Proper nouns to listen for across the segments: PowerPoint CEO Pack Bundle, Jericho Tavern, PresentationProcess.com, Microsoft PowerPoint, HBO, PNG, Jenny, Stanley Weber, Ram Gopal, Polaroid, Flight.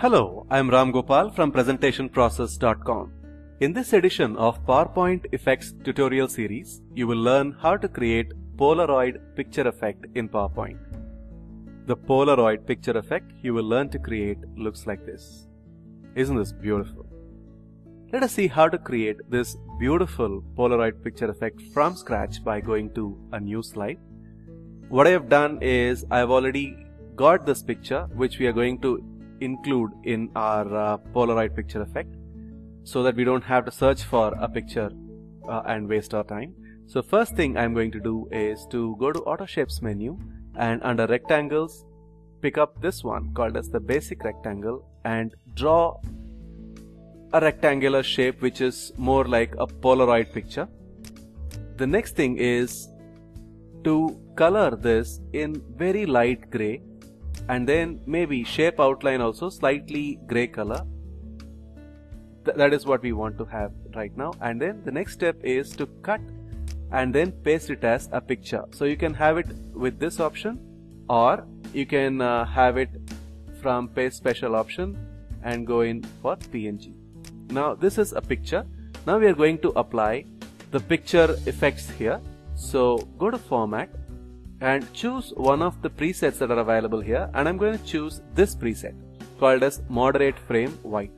Hello, I'm Ram Gopal from PresentationProcess.com. In this edition of PowerPoint Effects tutorial series, you will learn how to create Polaroid picture effect in PowerPoint. The Polaroid picture effect you will learn to create looks like this. Isn't this beautiful? Let us see how to create this beautiful Polaroid picture effect from scratch by going to a new slide. What I have done is I've already got this picture which we are going to include in our Polaroid picture effect, so that we don't have to search for a picture and waste our time. So first thing I'm going to do is to go to Auto Shapes menu and under Rectangles pick up this one called as the Basic Rectangle and draw a rectangular shape which is more like a Polaroid picture. The next thing is to color this in very light gray and then maybe shape outline also slightly gray color. That is what we want to have right now, and then the next step is to cut and then paste it as a picture. So you can have it with this option or you can have it from paste special option and go in for PNG. Now this is a picture. Now we are going to apply the picture effects here. So go to Format and choose one of the presets that are available here, and I'm going to choose this preset called as Moderate Frame White.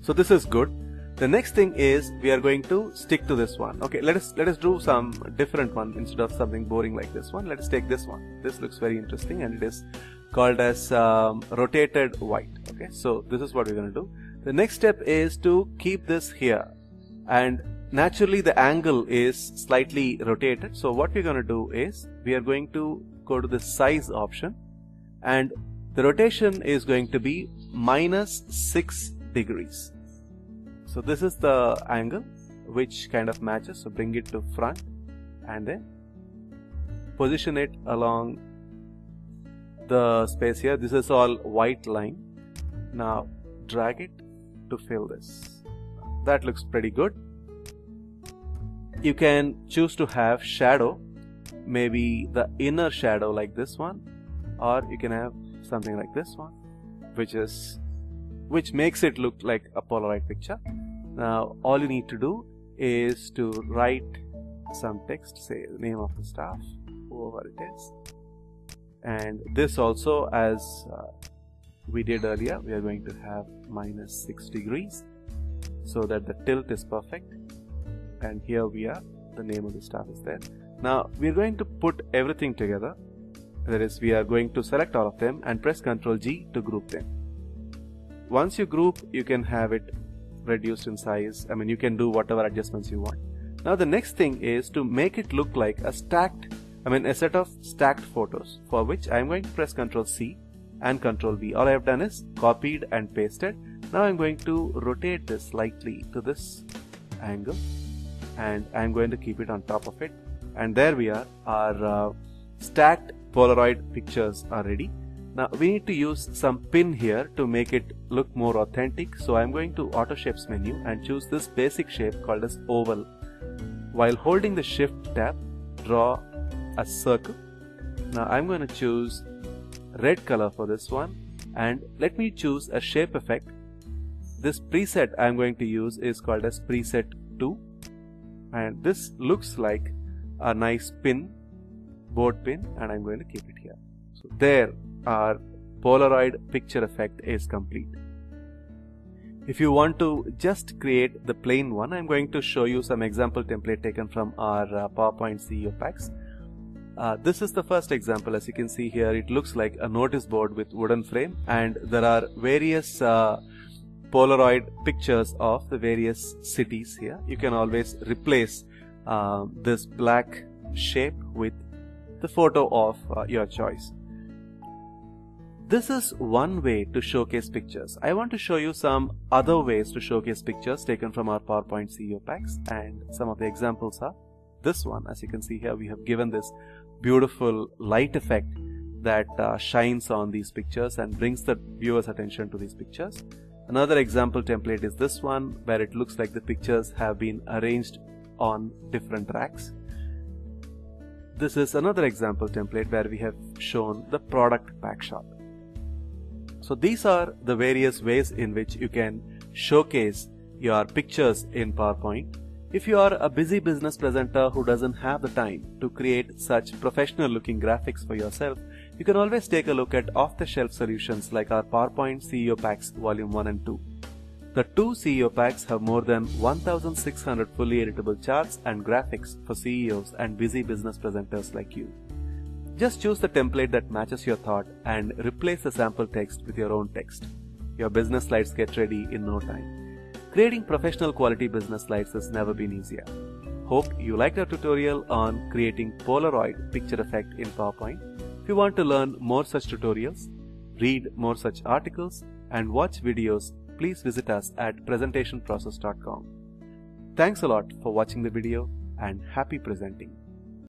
So this is good. The next thing is we are going to stick to this one. Okay, let us do some different one instead of something boring like this one. Let us take this one. This looks very interesting and it is called as Rotated White. Okay, so this is what we're going to do. The next step is to keep this here, and naturally the angle is slightly rotated. So what we're going to do is we are going to go to the size option and the rotation is going to be -6 degrees. So this is the angle which kind of matches. So bring it to front and then position it along the space here. This is all white line. Now drag it to fill this. That looks pretty good. You can choose to have shadow, maybe the inner shadow like this one, or you can have something like this one, which makes it look like a Polaroid picture. Now all you need to do is to write some text, say the name of the staff, whoever it is, and this also, as we did earlier, we are going to have -6 degrees so that the tilt is perfect. And here we are, the name of the staff is there. Now we are going to put everything together. That is, we are going to select all of them and press Ctrl+G to group them. Once you group, you can have it reduced in size. I mean, you can do whatever adjustments you want. Now the next thing is to make it look like a set of stacked photos, for which I am going to press Ctrl+C and Ctrl+V. All I have done is copied and pasted. Now I am going to rotate this slightly to this angle, and I'm going to keep it on top of it, and there we are. Our stacked Polaroid pictures are ready. Now we need to use some pin here to make it look more authentic. So I'm going to Auto Shapes menu and choose this basic shape called as oval. While holding the Shift tab, draw a circle. Now I'm going to choose red color for this one, and let me choose a shape effect. This preset I'm going to use is called as preset 2. And this looks like a nice pin, board pin, and I'm going to keep it here. So there, our Polaroid picture effect is complete. If you want to just create the plain one, I'm going to show you some example template taken from our PowerPoint CEO packs. This is the first example. As you can see here, it looks like a notice board with wooden frame, and there are various Polaroid pictures of the various cities here. You can always replace this black shape with the photo of your choice. This is one way to showcase pictures. I want to show you some other ways to showcase pictures taken from our PowerPoint CEO packs, and some of the examples are this one. As you can see here, we have given this beautiful light effect that shines on these pictures and brings the viewer's attention to these pictures. Another example template is this one, where it looks like the pictures have been arranged on different racks. This is another example template where we have shown the product pack shot. So these are the various ways in which you can showcase your pictures in PowerPoint. If you are a busy business presenter who doesn't have the time to create such professional looking graphics for yourself, you can always take a look at off-the-shelf solutions like our PowerPoint CEO Packs Volume 1 and 2. The two CEO Packs have more than 1,600 fully editable charts and graphics for CEOs and busy business presenters like you. Just choose the template that matches your thought and replace the sample text with your own text. Your business slides get ready in no time. Creating professional quality business slides has never been easier. Hope you liked our tutorial on creating Polaroid picture effect in PowerPoint. If you want to learn more such tutorials, read more such articles, and watch videos, please visit us at PresentationProcess.com. Thanks a lot for watching the video and happy presenting.